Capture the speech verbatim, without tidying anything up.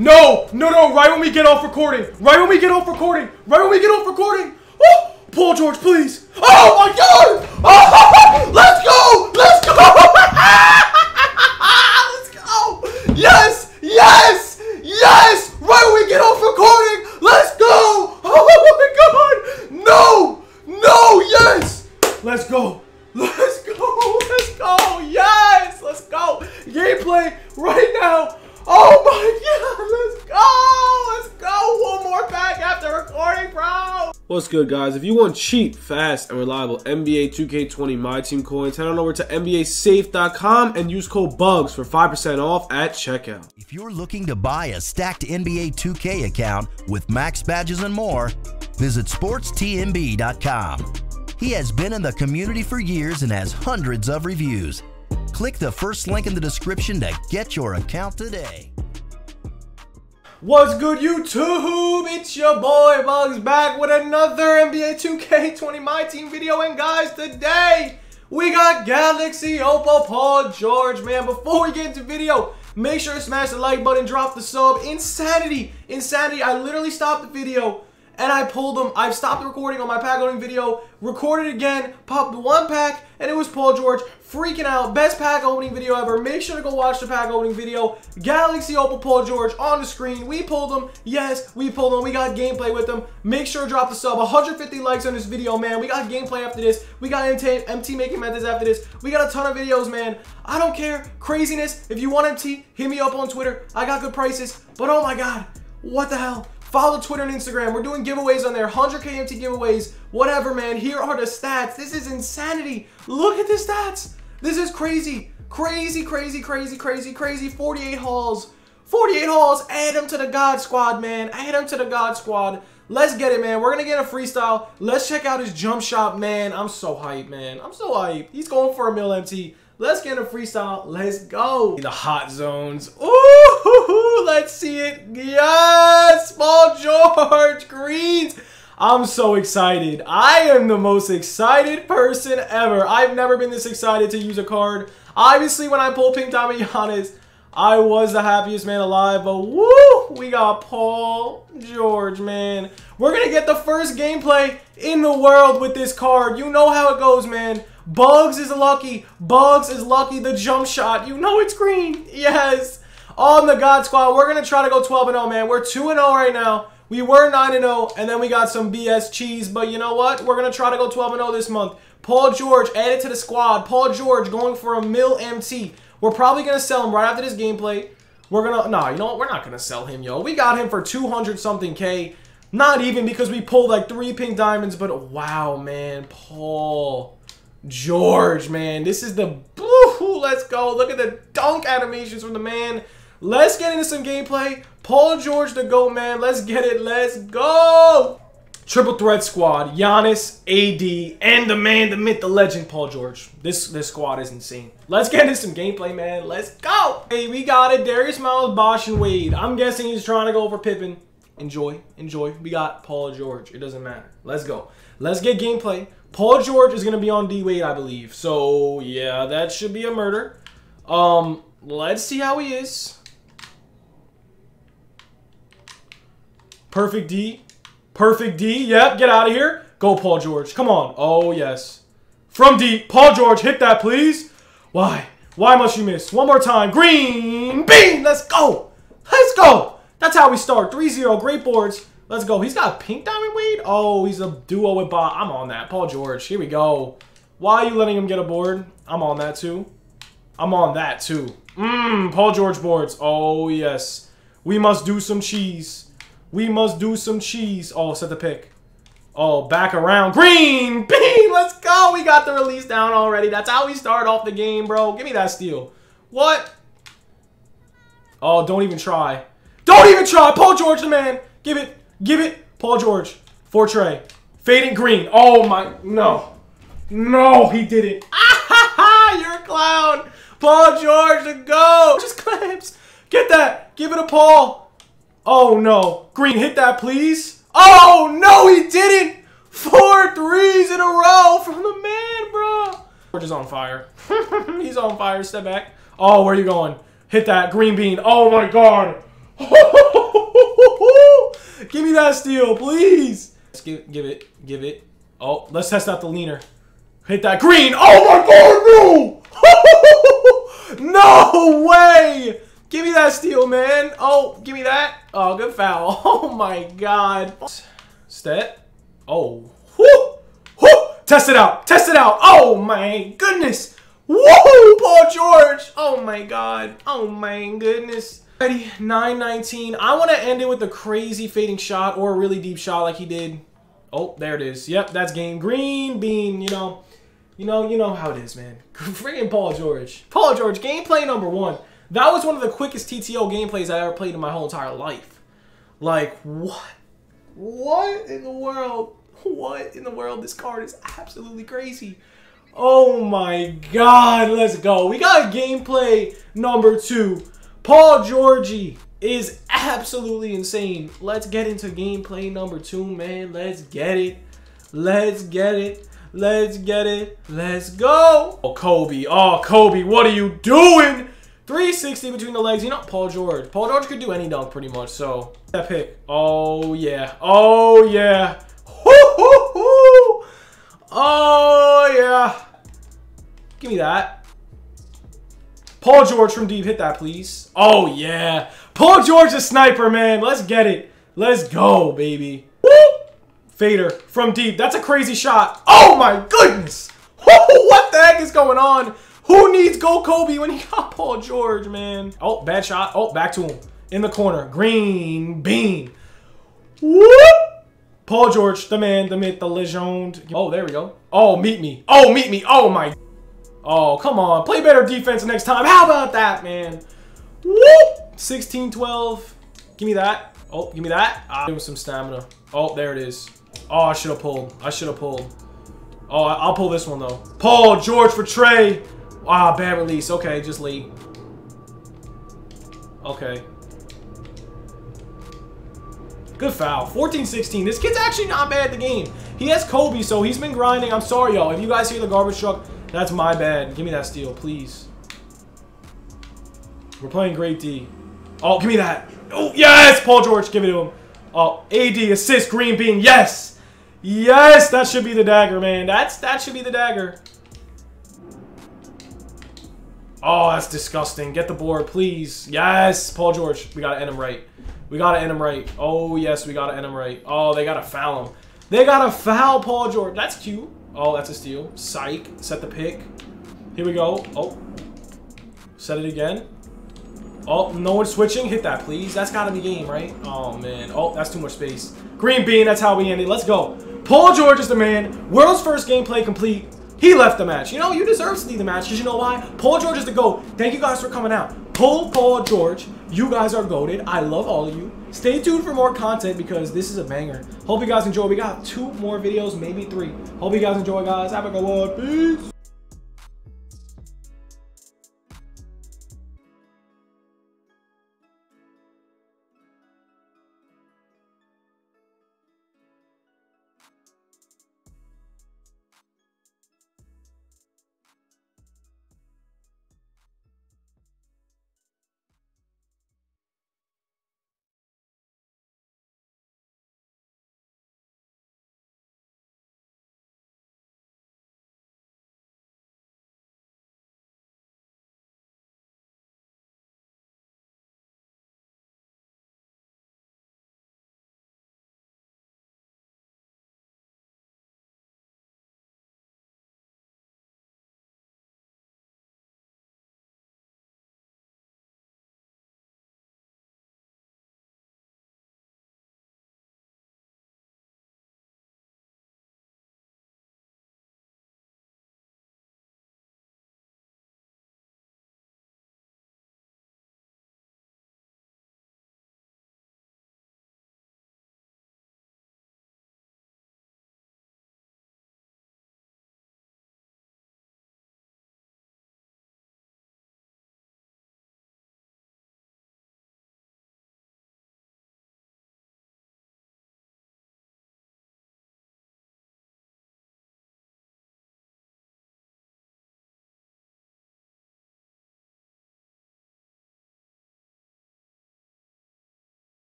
No, no, no, right when we get off recording. Right when we get off recording. Right when we get off recording. Oh, Paul George, please. Oh, my God. Oh, let's go. Let's go. Let's go. Yes, yes, yes. Right when we get off recording. Let's go. Oh, my God. No, no, yes. Let's go. Let's go. Let's go. Yes, let's go. Gameplay right now. Oh my God, let's go, let's go, one more pack after recording, bro. What's good, guys? If you want cheap, fast, and reliable N B A two K twenty My Team coins, head on over to N B A safe dot com and use code BUGS for five percent off at checkout. If you're looking to buy a stacked N B A two K account with max badges and more, visit sports T M B dot com. He has been in the community for years and has hundreds of reviews. Click the first link in the description to get your account today. What's good, YouTube? It's your boy Bugs back with another N B A two K twenty My Team video. And guys, today we got Galaxy Opa Paul George, man. Before we get into the video, make sure to smash the like button, drop the sub. Insanity, insanity. I literally stopped the video and I pulled them. I've stopped recording on my pack loading video, recorded again, popped one pack, and it was Paul George. Freaking out. Best pack opening video ever. Make sure to go watch the pack opening video. Galaxy Opa Paul George on the screen. We pulled them. Yes, we pulled them. We got gameplay with them. Make sure to drop the sub. one hundred fifty likes on this video, man. We got gameplay after this. We got M T making methods after this. We got a ton of videos, man. I don't care. Craziness. If you want M T, hit me up on Twitter. I got good prices. But oh my God, what the hell? Follow Twitter and Instagram. We're doing giveaways on there. one hundred K M T giveaways. Whatever, man. Here are the stats. This is insanity. Look at the stats. This is crazy. Crazy, crazy, crazy, crazy, crazy. forty-eight hauls. forty-eight hauls. Add them to the God Squad, man. Add them to the God Squad. Let's get it, man. We're going to get a freestyle. Let's check out his jump shot, man. I'm so hyped, man. I'm so hyped. He's going for a mil, M T. Let's get a freestyle. Let's go. The hot zones. Ooh, hoo, hoo. Let's see it. Yes, Paul George greens. I'm so excited. I am the most excited person ever. I've never been this excited to use a card. Obviously, when I pulled Pink Diamond Giannis, I was the happiest man alive. But woo, we got Paul George, man. We're gonna get the first gameplay in the world with this card. You know how it goes, man. Bugs is lucky. Bugs is lucky. The jump shot. You know it's green. Yes. On the God Squad, we're going to try to go twelve and oh, man. We're two and oh right now. We were nine and oh, and then we got some B S cheese. But you know what? We're going to try to go twelve and oh this month. Paul George added to the squad. Paul George going for a mil M T. We're probably going to sell him right after this gameplay. We're going to... Nah, you know what? We're not going to sell him, yo. We got him for two hundred something K. Not even, because we pulled like three pink diamonds. But wow, man. Paul George, man, this is the blue. Let's go. Look at the dunk animations from the man. Let's get into some gameplay. Paul George the GOAT, man. Let's get it. Let's go. Triple threat squad. Giannis, A D, and the man, the myth, the legend, Paul George. This this squad is insane. Let's get into some gameplay, man. Let's go. Hey, we got it. Darius Miles, Bosh, and Wade. I'm guessing he's trying to go for Pippen. Enjoy. Enjoy. We got Paul George. It doesn't matter. Let's go. Let's get gameplay. Paul George is going to be on D Wade, I believe. So, yeah, that should be a murder. Um, let's see how he is. Perfect D. Perfect D. Yep, get out of here. Go, Paul George. Come on. Oh, yes. From D. Paul George, hit that, please. Why? Why must you miss? One more time. Green. Bing. Let's go. Let's go. That's how we start. three zero. Great boards. Let's go. He's got pink diamond weed. Oh, he's a duo with Bob. I'm on that. Paul George. Here we go. Why are you letting him get a board? I'm on that too. I'm on that too. Mmm. Paul George boards. Oh, yes. We must do some cheese. We must do some cheese. Oh, set the pick. Oh, back around. Green. Bean. Let's go. We got the release down already. That's how we start off the game, bro. Give me that steal. What? Oh, don't even try. Don't even try. Paul George, the man. Give it. Give it. Paul George. Fortre. Fading green. Oh, my. No. No, he didn't. Ah, ha, ha. You're a clown. Paul George, the GOAT. Just clamps. Get that. Give it a Paul. Oh, no. Green, hit that, please. Oh, no, he didn't. Four threes in a row from the man, bro. George is on fire. He's on fire. Step back. Oh, where are you going? Hit that. Green bean. Oh, my God. Give me that steal, please. Let's give, give it, give it. Oh, let's test out the leaner. Hit that green. Oh my God, no! No way! Give me that steal, man. Oh, give me that. Oh, good foul. Oh my God. Step. Oh. Woo! Woo! Test it out. Test it out. Oh my goodness. Woo! Paul George. Oh my God. Oh my goodness. Ready? nine nineteen. I want to end it with a crazy fading shot or a really deep shot like he did. Oh, there it is. Yep, that's game. Green bean, you know. You know, you know how it is, man. Freaking Paul George. Paul George, gameplay number one. That was one of the quickest T T O gameplays I ever played in my whole entire life. Like, what? What in the world? What in the world? This card is absolutely crazy. Oh my God, let's go. We got gameplay number two. Paul George is absolutely insane. Let's get into gameplay number two, man. Let's get it. Let's get it. Let's get it. Let's go. Oh, Kobe. Oh, Kobe, what are you doing? three sixty between the legs. You know, Paul George. Paul George could do any dunk pretty much, so. That pick. Oh, yeah. Oh, yeah. Hoo-hoo-hoo. Oh, yeah. Give me that. Paul George from deep. Hit that, please. Oh, yeah. Paul George is sniper, man. Let's get it. Let's go, baby. Woo! Fader from deep. That's a crazy shot. Oh, my goodness. What the heck is going on? Who needs Go Kobe when he got Paul George, man? Oh, bad shot. Oh, back to him. In the corner. Green bean. Whoop. Paul George, the man, the myth, the legend. Oh, there we go. Oh, meet me. Oh, meet me. Oh, my. Oh, come on. Play better defense next time. How about that, man? Whoop. sixteen twelve. Give me that. Oh, give me that. Ah, give him some stamina. Oh, there it is. Oh, I should have pulled. I should have pulled. Oh, I'll pull this one, though. Paul George for Trey. Ah, bad release. Okay, just lead. Okay. Good foul. fourteen sixteen. This kid's actually not bad at the game. He has Kobe, so he's been grinding. I'm sorry, y'all. If you guys hear the garbage truck, that's my bad. Give me that steal, please. We're playing great D. Oh, give me that. Oh, yes! Paul George, give it to him. Oh, A D, assist, green bean. Yes! Yes! That should be the dagger, man. That's That should be the dagger. Oh, that's disgusting. Get the board, please. Yes, Paul George. We got to end him right. We got to end him right. Oh, yes, we got to end him right. Oh, they got to foul him. They got to foul Paul George. That's cute. Oh, that's a steal. Psych. Set the pick. Here we go. Oh. Set it again. Oh, no one's switching. Hit that, please. That's got to be game, right? Oh, man. Oh, that's too much space. Green bean. That's how we end it. Let's go. Paul George is the man. World's first gameplay complete. He left the match. You know, you deserve to leave the match because you know why? Paul George is the GOAT. Thank you guys for coming out. Pull Paul George. You guys are goated. I love all of you. Stay tuned for more content because this is a banger. Hope you guys enjoy. We got two more videos, maybe three. Hope you guys enjoy, guys. Have a good one. Peace.